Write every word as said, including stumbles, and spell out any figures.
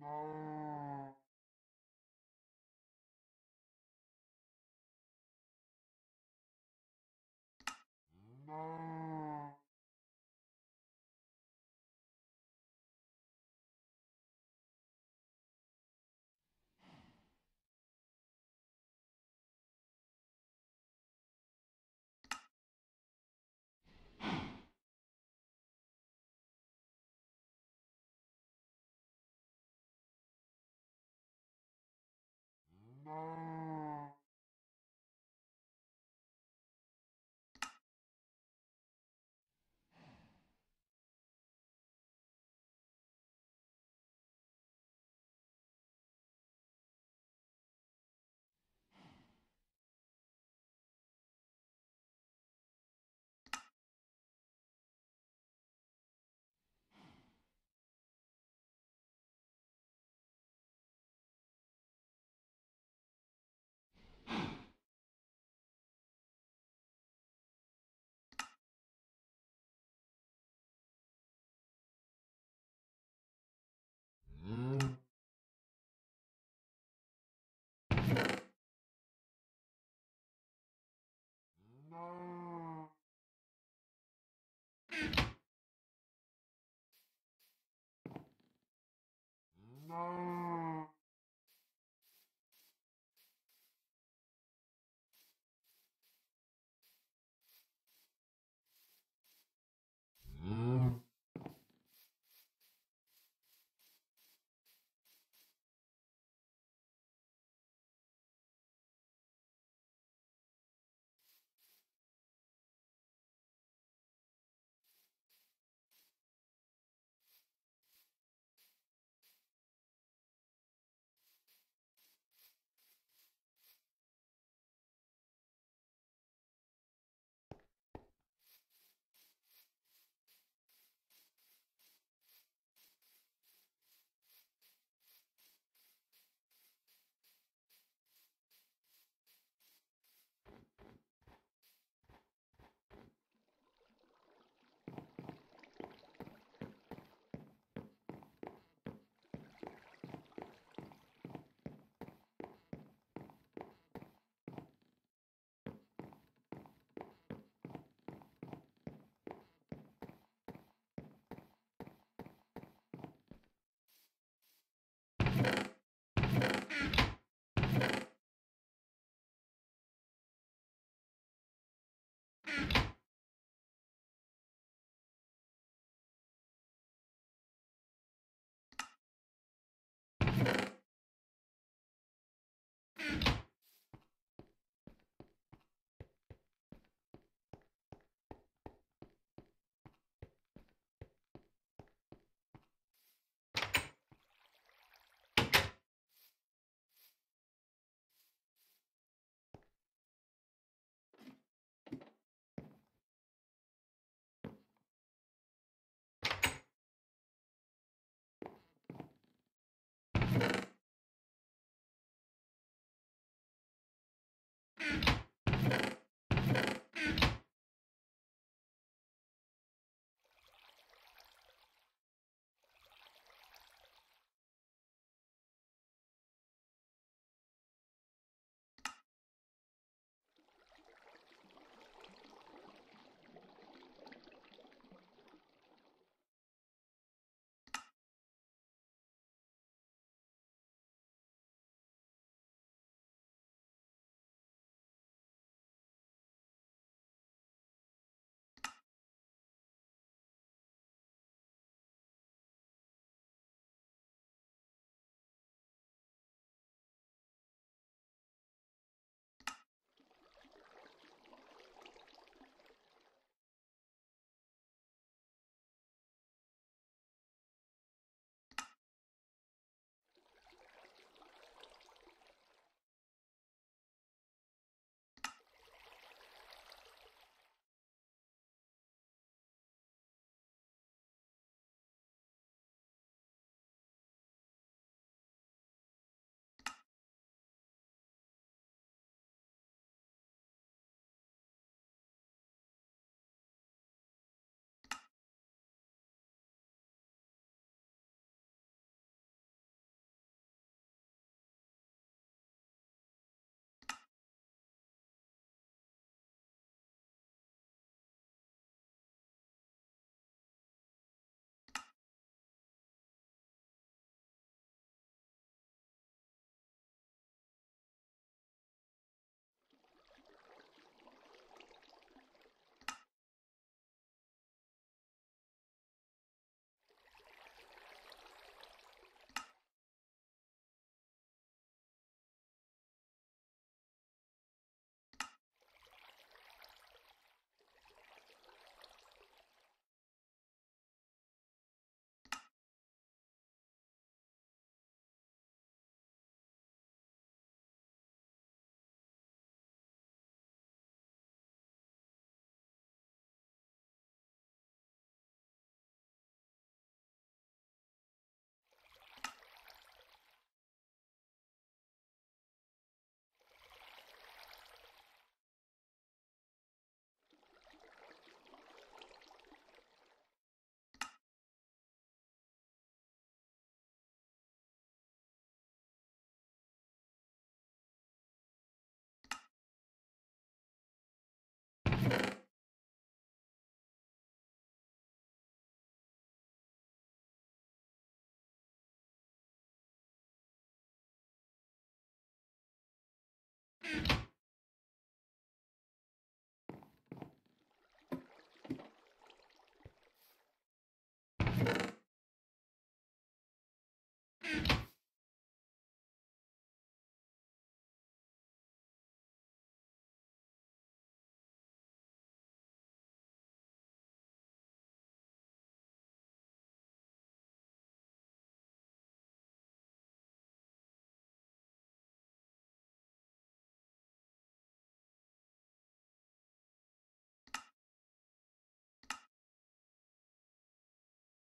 No. No. No. No. No. Mm.